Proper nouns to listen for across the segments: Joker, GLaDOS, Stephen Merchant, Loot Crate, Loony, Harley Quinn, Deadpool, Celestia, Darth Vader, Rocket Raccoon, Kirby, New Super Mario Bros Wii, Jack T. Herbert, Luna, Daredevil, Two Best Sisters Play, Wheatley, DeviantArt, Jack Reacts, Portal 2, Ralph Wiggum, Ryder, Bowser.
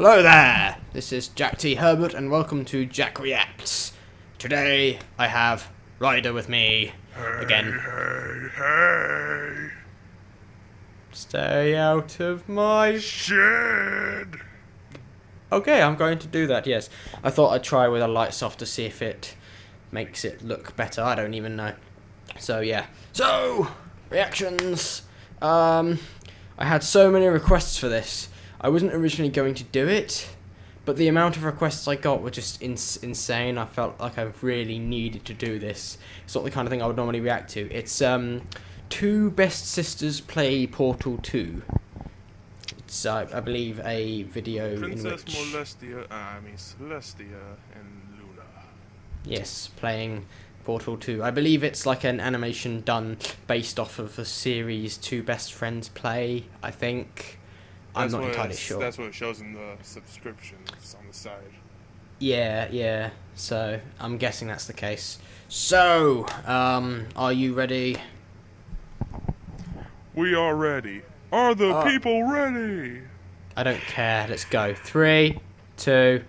Hello there, this is Jack T. Herbert and welcome to Jack Reacts. Today I have Ryder with me again. Hey. Stay out of my shed. Okay, I'm going to do that, yes. I thought I'd try with the lights off to see if it makes it look better. I don't even know. So yeah. So, reactions. I had so many requests for this. I wasn't originally going to do it, but the amount of requests I got were just insane. I felt like I really needed to do this. It's not the kind of thing I would normally react to. It's Two Best Sisters Play Portal 2. It's, I believe, a video Princess in which... Celestia and Luna. Yes, playing Portal 2. I believe it's like an animation done based off of the series Two Best Friends Play, I think. I'm not entirely sure. That's what it shows in the subscriptions on the side. Yeah. So, I'm guessing that's the case. So, are you ready? We are ready. Are the people ready? I don't care. Let's go. 3, 2,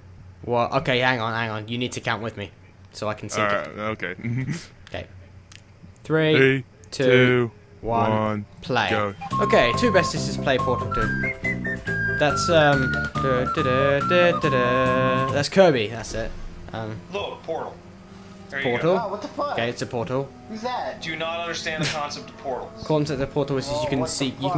1. Okay, hang on. You need to count with me so I can sync it. Okay. Okay. 3, 2, 1, play. Go. Okay, Two Best Sisters Play Portal 2. That's that's Kirby. That's it. Look, portal. There portal. You go. Oh, what the fuck? Okay, it's a portal. Who's that? Do not understand the concept of portals. Concept of portal is you can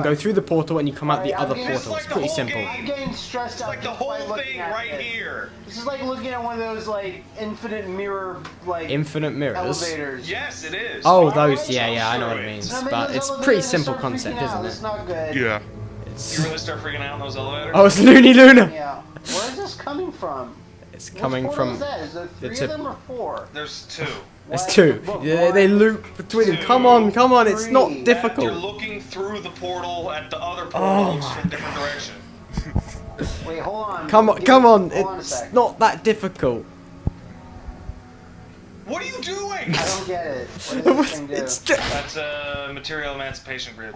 go through the portal and you come out the other portal. It's pretty simple. I'm getting stressed out. Like the whole thing right here. This is like looking at one of those like infinite mirror elevators. Yes, it is. Oh, those. Yeah, I know what it means. But it's pretty simple concept, isn't it? It's not good. Yeah. You really start freaking out in those elevators. Oh, it's Loony Luna. Yeah. Where is this coming from? It's coming from. Is that? Is there three of them or four? There's two. There's two. Yeah, they loop between them. Come on! It's not difficult. You're looking through the portal at the other portal from a different direction. Wait, hold on. Come on! It's not that difficult. What are you doing? I don't get it. What does this thing do? That's a material emancipation grid.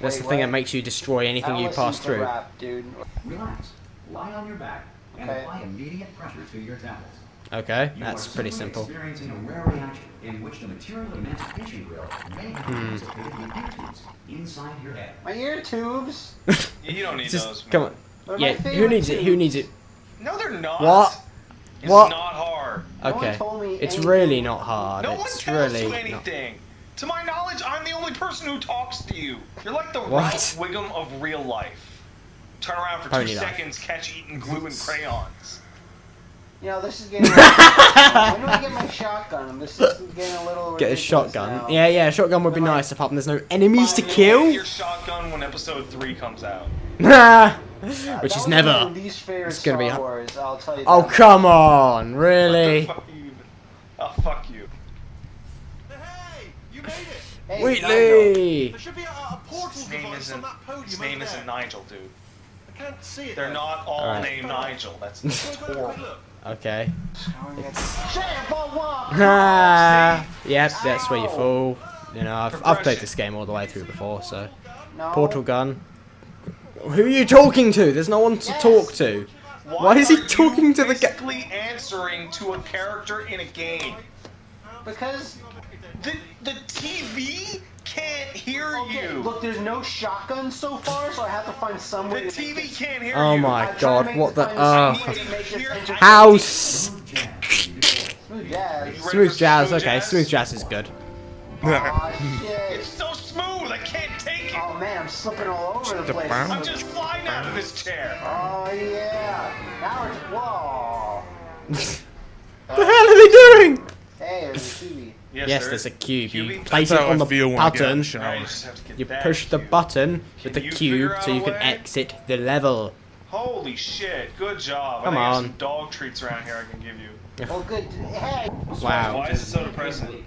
That's the thing that makes you destroy anything you pass through. Rap, dude. Relax. Lie on your back. And apply immediate pressure to your temples. Okay, that's pretty simple. Experiencing a rare reaction in which the material emancipation grill may inside your head. My ear tubes? You don't need those. Come on. Yeah, who needs it? Who needs it? No, they're not. What? It's not hard. Okay. It's really not hard. No one tells you anything. To my knowledge, I'm the only person who talks to you. You're like the Ralph Wiggum of real life. Turn around for 2 seconds, catch eating glue and crayons. You know, this is getting... When do I get my shotgun? This is getting a little... Get a shotgun. Now. Yeah, a shotgun would be nice, apart from there's no enemies to kill. Get your shotgun when episode 3 comes out. Nah! Which is never. It's gonna be... Wars, I'll tell you that. Come on! Really? What the fuck you... I'll fuck you. Hey! You made it! Hey, Wheatley! There should be a portal device on that podium. His name isn't Nigel, dude. Can't see it. They're not all named Nigel. That's horrible. Okay. Yep, that's where you fall. You know, I've played this game all the way through before, so. No. Portal gun. Who are you talking to? There's no one to talk to. Why is he talking to the guy? Basically answering to a character in a game. Because the TV can't hear you. Look, there's no shotgun so far, so I have to find some way. The TV can't hear you. Oh my god, what the? House. Smooth jazz. Okay, smooth jazz is good. It's so smooth, I can't take it. Oh man, I'm slipping all over the place. I'm just flying out of this chair. Oh yeah. Now it's What the hell are they doing? Hey, there's a cube. Yes, there's a cube. You place it on the button. You push the button with the cube so you can exit the level. Holy shit! Good job. Come on. I think there's some dog treats around here I can give you. Oh, good. Hey. Wow. Why is it so depressing? I don't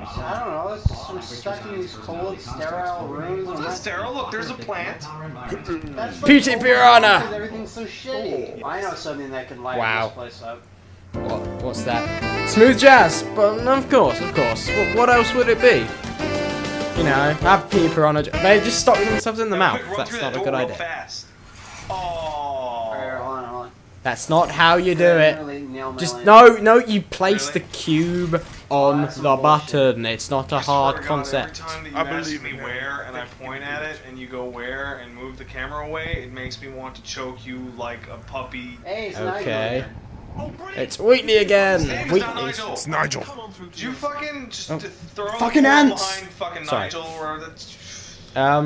know. It's just we're stuck in these cold, sterile rooms. It's not sterile. Look, there's a plant. Peachy piranha. Everything's so shitty. I know something that can light this place up. What's that? Smooth jazz! But of course. What else would it be? You know, have people on a... They just stuck themselves in the mouth. That's not a good idea. Oh. That's not how you do it. Just no. You place the cube on the button. Bullshit. It's not a hard concept. Every time that you ask me where, and I point at it, and you go where, and move the camera away, it makes me want to choke you like a puppy. Hey, it's okay. Nigel. Oh, it's Wheatley again. Wheatley. Nigel. It's Nigel. Did you fucking just throw fucking ants behind fucking Nigel or the... Now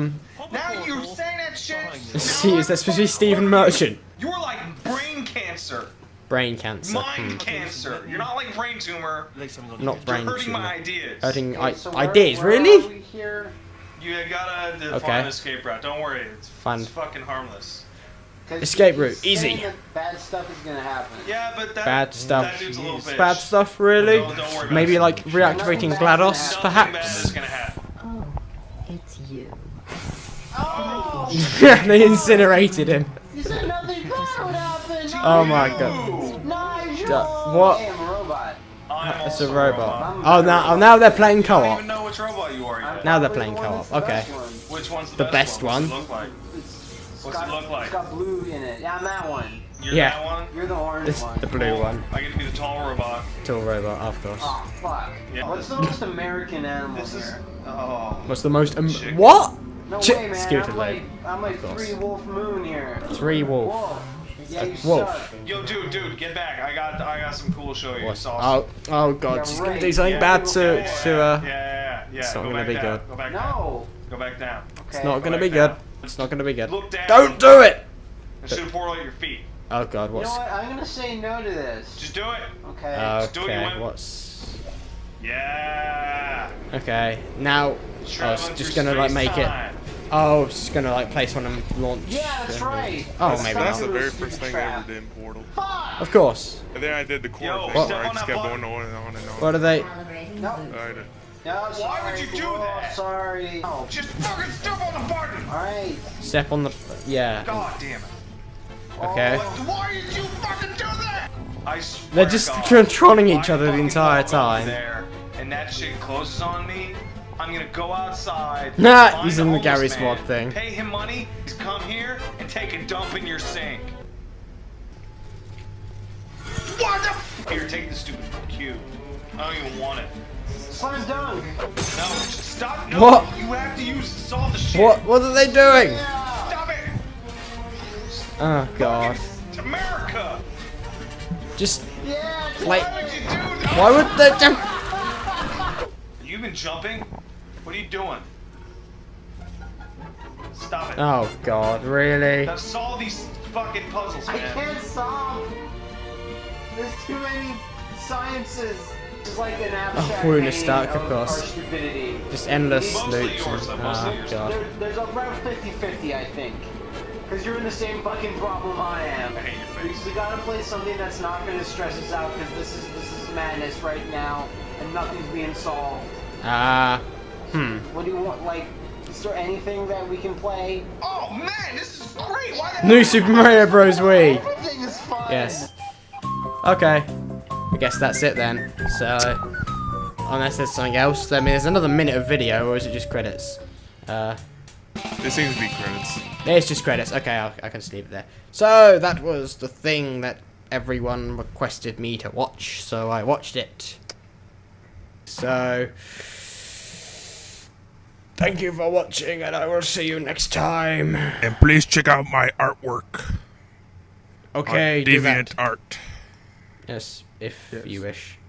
you're saying that shit. See, is that supposed to be Stephen Merchant? You're like brain cancer. Brain cancer. Mind cancer. You're not like brain tumor. Not brain tumor. You're hurting my ideas. Hurting ideas, really? You gotta find an escape route. Don't worry, it's fucking harmless. Escape route, easy. Bad stuff is gonna happen. Yeah, but bad stuff. That dude's a little bitch. Bad stuff, really? Don't worry about Maybe like reactivating GLaDOS, perhaps. Oh, it's you. Oh! They incinerated him. Oh my god. Nigel. What? It's a robot. Oh, now they're playing co-op. I don't even know which robot you are yet. Now they're playing co-op. Okay. Which one's the best one? What's it look like? It's got blue in it. Yeah, I'm that one. You're that one? You're the orange one. It's the blue one. I get to be the tall robot. Tall robot, of course. Oh, fuck. Yeah. What's the most American animal here? Oh. What's the most... What? No way, man. I'm like three wolf moon here. Three wolf. Wolf. Yeah, you suck. Yo, dude, get back. I got some cool to show you. Awesome. Oh, God. Yeah, she's gonna do something bad to Yeah. It's not gonna be good. Go back down. No. Go back down. It's not gonna be good. It's not gonna be good. Look down. Don't do it! I should have poured out your feet. Oh god, what's... You know what? I'm gonna say no to this. Just do it! Okay. Just do it, you win. What's... Yeah! Okay, now... I was just gonna like make it... Oh, I was just gonna like place one and launch... Yeah, that's right! Oh, maybe not. That's the very first thing I ever did in Portal. Fuck! Of course. And then I did the corner thing where I just kept going on and on and on. What are they... No. No, sorry, why would you do that? Sorry. Oh. Just fucking step on the button. All right. Step on the God damn it. Okay. Oh, why did you fucking do that? They're just controlling each other the entire time. There, and that shit closes on me. I'm gonna go outside. Nah, he's in the Gary Squad thing. Pay him money. He's come here and take a dump in your sink. What the? Here, take the stupid cube. I don't even want it. Slam dunk! No, stop! No, what? You have to use all the shit! What are they doing? Yeah. Stop it! Oh god. It's America! Just... Yeah, like... Why would you do that? Why would they jump? You've been jumping? What are you doing? Stop it. Oh god, really? Now solve these fucking puzzles, man. I can't solve! There's too many sciences! Just like an abstract of course. Just endless loops. Oh, god. There's around 50-50, I think. Because you're in the same fucking problem I am. I hate your face. We gotta play something that's not gonna stress us out, because this is madness right now, and nothing's being solved. What do you want, like, is there anything that we can play? Oh man, this is great! Why the New Super Mario Bros Wii! Everything is fun! Yes. Okay. I guess that's it then, so unless there's something else, I mean there's another minute of video, or is it just credits? It seems to be credits. It's just credits, okay, I can just leave it there. So that was the thing that everyone requested me to watch, so I watched it. So, thank you for watching and I will see you next time. And please check out my artwork. Okay, DeviantArt. Yes. If you wish.